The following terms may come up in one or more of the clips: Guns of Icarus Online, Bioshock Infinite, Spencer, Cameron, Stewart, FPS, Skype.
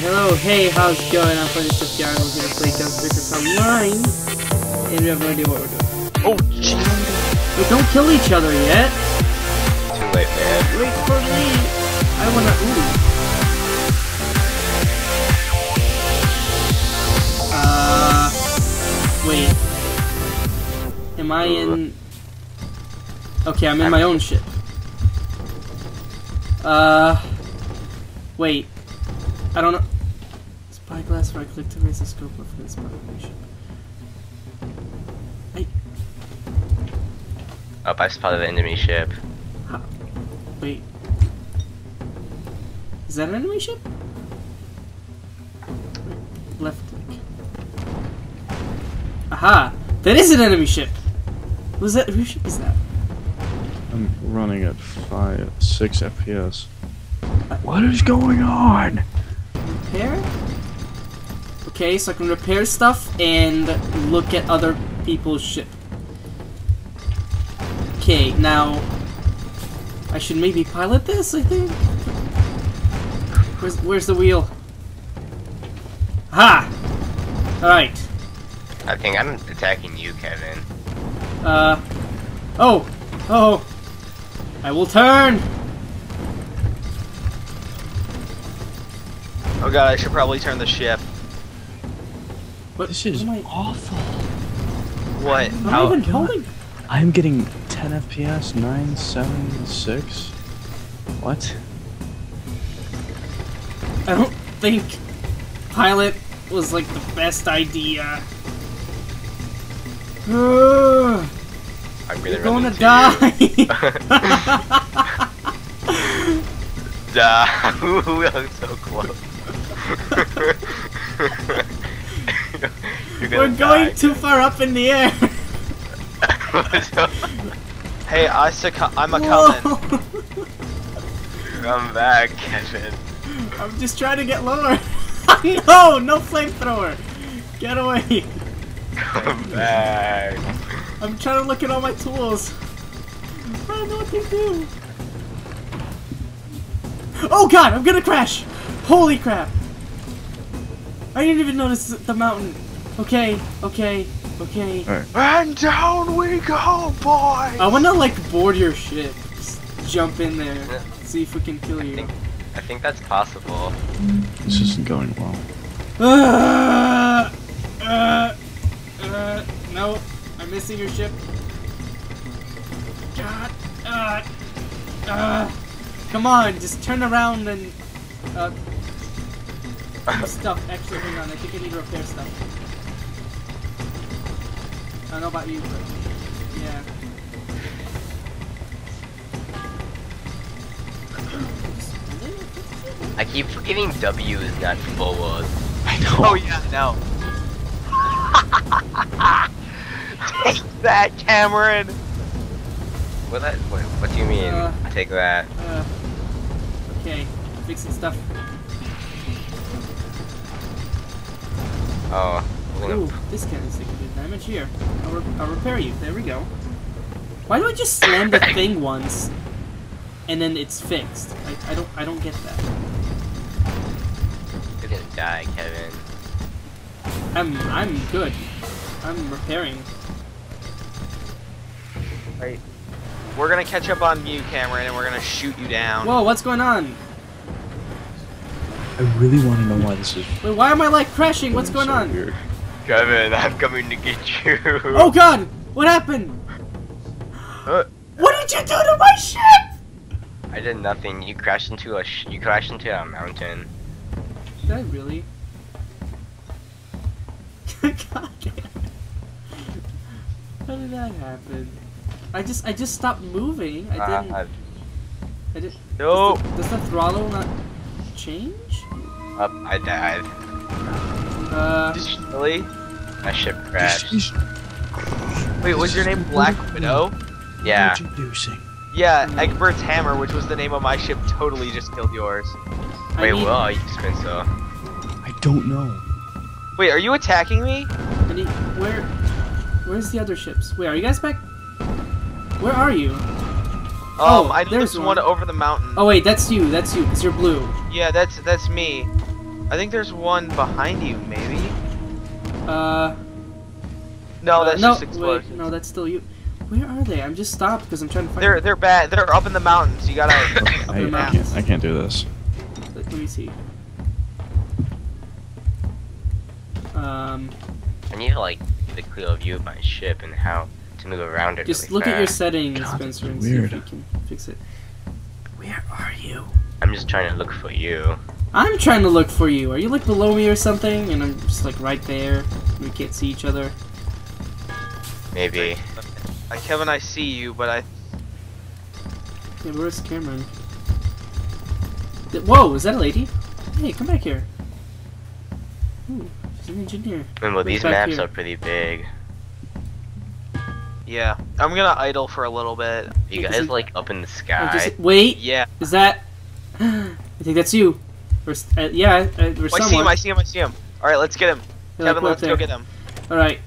Hello, hey, how's it going? I'm playing this guy and we're gonna play Guns of Icarus Online. And we have no idea what we're doing. Oh, jeez. But don't kill each other yet. Too late, man. Wait for me. I wanna. Ooh. Wait. Am I in. Okay, I'm in my own ship. Wait. I don't know. Spyglass right click to raise the scope up for this population. I spotted the enemy ship. Huh. Wait. Is that an enemy ship? Wait. Left click. Aha! That is an enemy ship! Who's that? Whose ship is that? I'm running at 6 FPS. What is going on? Repair? Okay, so I can repair stuff and look at other people's ship. Okay, now I should maybe pilot this, I think. Where's the wheel? Ha! Alright. I think I'm attacking you, Kevin. Oh! I will turn! Oh god, I should probably turn the ship. What? This is awful. What? How? I'm getting 10 FPS, 9, 7, 6. What? I don't think pilot was like the best idea. I'm really gonna die! Duh, I'm so close. We're going too far up in the air. Hey, I'm a coming. Come back, Kevin. I'm just trying to get lower. No, no flamethrower. Get away. Come back. I'm trying to look at all my tools. I don't know what they do. Oh god, I'm gonna crash. Holy crap. I didn't even notice the mountain. Okay. Right. And down we go, boy. I wanna like board your ship. Just jump in there. Yeah. See if we can kill you. I think that's possible. This isn't going well. No, I'm missing your ship. God. Come on, just turn around and. Stuff. Actually, hang on. I think I need to repair stuff. I don't know about you, but yeah. I keep forgetting W is not full of. I know. Oh yeah, no. Take that, Cameron. What do you mean? Take that. Okay, fixing stuff. Oh. Ooh, this cannon's taking good damage here. I'll repair you. There we go. Why do I just slam the thing once, and then it's fixed? I don't get that. You're gonna die, Kevin. I'm good. I'm repairing. Right. We're gonna catch up on you, Cameron, and we're gonna shoot you down. Whoa! What's going on? I really want to know why this is. Wait, why am I like crashing? What's going on? Weird. Kevin, I'm coming to get you. Oh god! What happened? What did you do to my ship? I did nothing. You crashed into a mountain. Did I really? God damn. How did that happen? I just stopped moving. I didn't. No. Does the throttle not change? Up, I died. Really? My ship crashed. Wait, was your name Black Widow? Yeah. Yeah, Egbert's Hammer, which was the name of my ship, totally just killed yours. Wait, well, you Spencer. I don't know. Wait, are you attacking me? I need, where's the other ships? Wait, are you guys back? Where are you? Oh, I noticed there's one over the mountain. Oh wait, that's you, because you're blue. Yeah, that's me. I think there's one behind you, maybe. No, that's just explosion. Wait, no, that's still you. Where are they? I'm just stopped because I'm trying to find. They're bad. They're up in the mountains. You gotta. Up in the mountains. I can't do this. Let me see. I need to like get a clear view of my ship and how to move around it. Just really look fast. At your settings, God, Spencer, and see if you can fix it. Where are you? I'm just trying to look for you. I'm trying to look for you. Are you like below me or something? And I'm just like right there. We can't see each other. Maybe. Kevin, I see you, but I. Yeah, where's Cameron? Whoa, is that a lady? Hey, come back here. Ooh, she's an engineer. Remember, these maps are pretty big. Yeah, I'm gonna idle for a little bit. You guys like up in the sky? Wait. Yeah. Is that? I think that's you. Or or someone. I see him. I see him. I see him. All right, let's get him. Kevin, let's go get him. All right.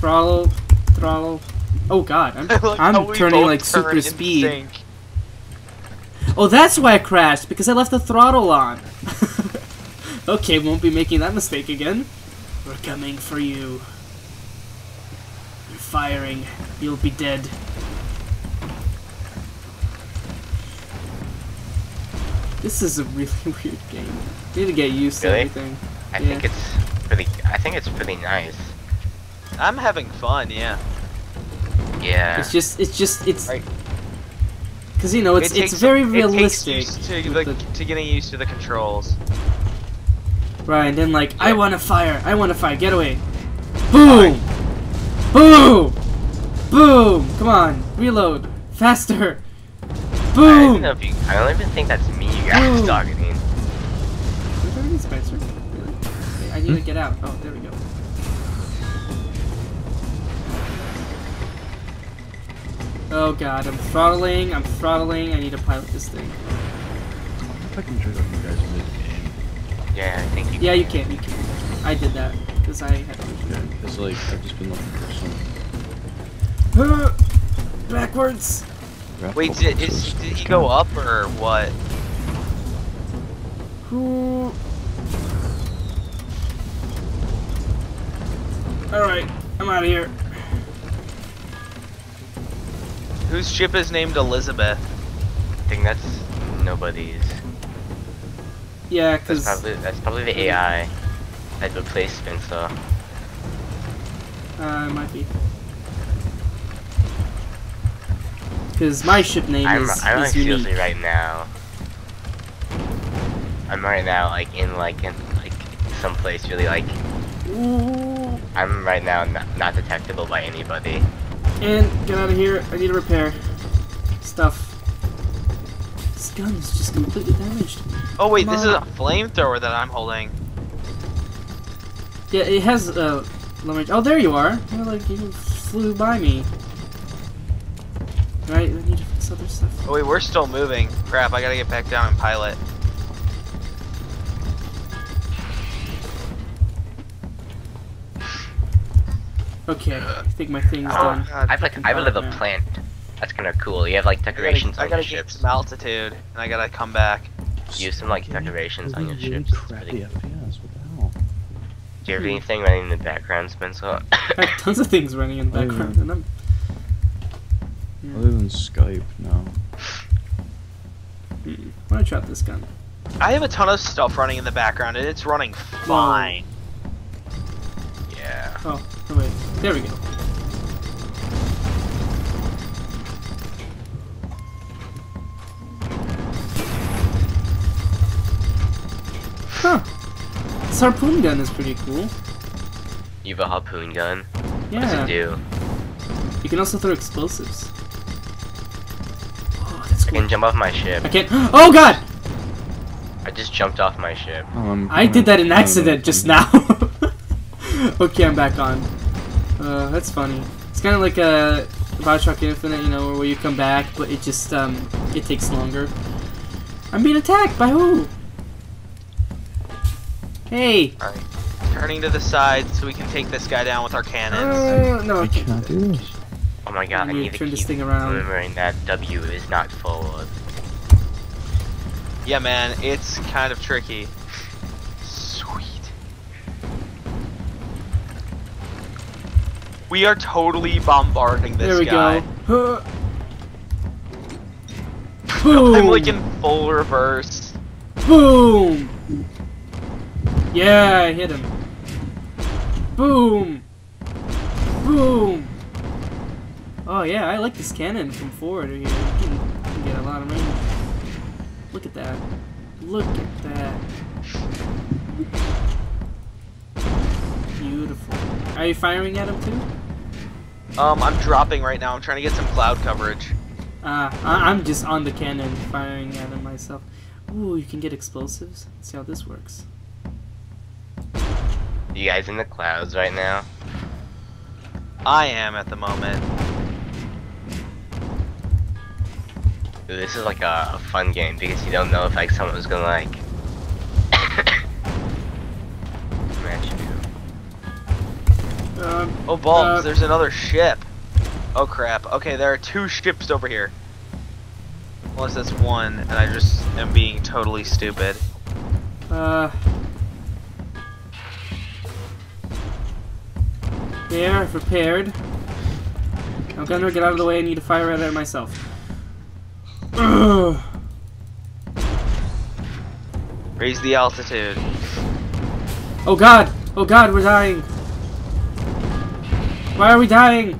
Throttle. Oh God, I'm turning like super speed. Oh, that's why I crashed, because I left the throttle on. Okay, won't be making that mistake again. We're coming for you. You're firing. You'll be dead. This is a really weird game. I need to get used to everything. I think it's pretty nice. I'm having fun, yeah. Yeah. It's just right. Cause you know it's very realistic. It takes used to getting used to the controls. Right, and then like I wanna fire, get away. Boom! Fire. Boom! Boom! Come on, reload! Faster! Boom! I don't even think that's me you guys targeting. Where's everything, Spencer? Really? Okay, I need to get out. Oh, there we go. Oh God, I'm throttling, I need to pilot this thing. I wonder if I can turn off you guys in the game. Yeah, I think you can. Yeah, you can. I did that, because I had to do that. It's like, I've just been looking for something. Backwards! Wait, did he go up, or what? Alright, I'm out of here. Whose ship is named Elizabeth? I think that's nobody's. Yeah, cause that's probably the AI that replaced Spencer. It might be. Cause my ship name is like unique. Seriously right now. I'm right now in some place really like. Ooh. I'm right now not detectable by anybody. And get out of here, I need to repair stuff. This gun is just completely damaged. Oh wait, this is a flamethrower that I'm holding. Yeah, it has oh, there you are. You're like, you flew by me. Right, I need to fix other stuff. Oh wait, we're still moving. Crap, I gotta get back down and pilot. Okay, I think my thing's done. God, I have a little plant. That's kind of cool. You have like decorations on your ships. I gotta get some altitude, and I gotta come back. Use some like decorations on your ships. Really cool. Do you have anything running in the background, Spencer? I have tons of things running in the background, and I'm. Yeah. Other than Skype, no. I'm gonna try this gun. I have a ton of stuff running in the background, and it's running fine. Yeah. Oh, wait. There we go. Huh. This harpoon gun is pretty cool. You have a harpoon gun? Yeah. What does it do? You can also throw explosives. Oh, that's cool. I can jump off my ship. I can't. Oh, God! I just jumped off my ship. I did that in accident just now. Okay, I'm back on. That's funny. It's kind of like a Bioshock Infinite, you know, where you come back, but it just it takes longer. I'm being attacked by who? Hey. All right. Turning to the side so we can take this guy down with our cannons. No, I cannot do this. Oh my God! I need to turn this thing around. Remembering that W is not forward. Yeah, man, it's kind of tricky. Sweet. We are totally bombarding this guy. There we go. Boom. I'm like in full reverse. Boom. Yeah, I hit him. Boom. Boom. Oh yeah, I like this cannon from forward here. You can get a lot of range. Look at that. Look at that. Beautiful. Are you firing at him too? I'm dropping right now. I'm trying to get some cloud coverage. I'm just on the cannon firing at him myself. Ooh, you can get explosives. Let's see how this works. You guys in the clouds right now? I am at the moment. Dude, this is like a fun game because you don't know if like someone was gonna like smash you. Oh balls! There's another ship. Oh crap! Okay, there are two ships over here. Unless that's one, and I just am being totally stupid. There, I've repaired. I'm gonna get out of the way, I need to fire at it myself. Ugh. Raise the altitude. Oh god, we're dying! Why are we dying?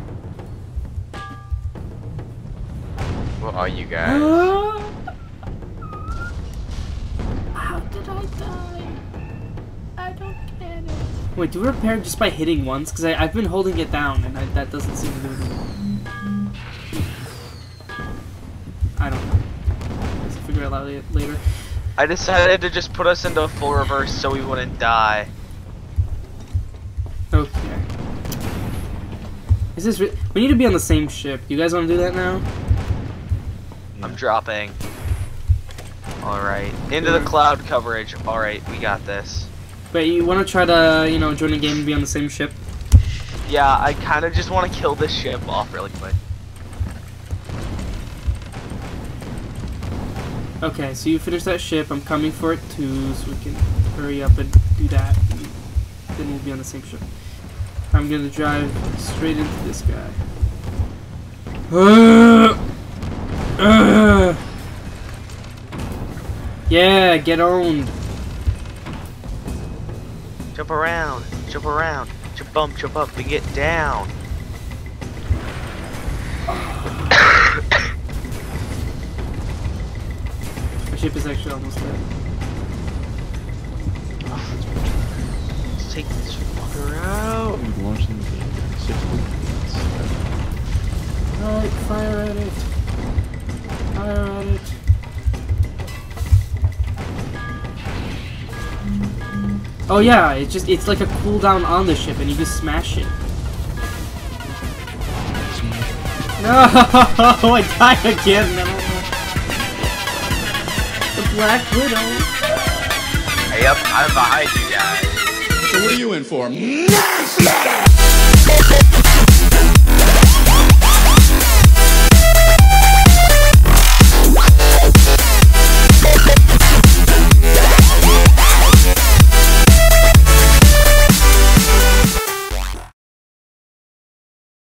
What are you guys? How did I die? I don't get it. Wait, do we repair just by hitting once? Because I've been holding it down, and that doesn't seem to do anything. I don't know. Let's figure it out later. I decided to just put us into a full reverse so we wouldn't die. Okay. Is this? We need to be on the same ship. You guys want to do that now? I'm dropping. All right, into the cloud coverage. All right, we got this. But you want to try to, you know, join a game and be on the same ship? Yeah, I kind of just want to kill this ship off really quick. Okay, so you finish that ship. I'm coming for it too, so we can hurry up and do that. Then we'll be on the same ship. I'm going to drive straight into this guy. Yeah, get owned. Jump around, jump around, jump bump, jump up, and get down. My ship is actually almost there. Let's take this fucker out. I'm launching the ship. Alright, fire at it. Fire at it. Oh yeah, it's just, it's like a cooldown on the ship and you just smash it. No, I died again. The Black Widow. Hey, yep, I'm behind you guys. So what are you in for?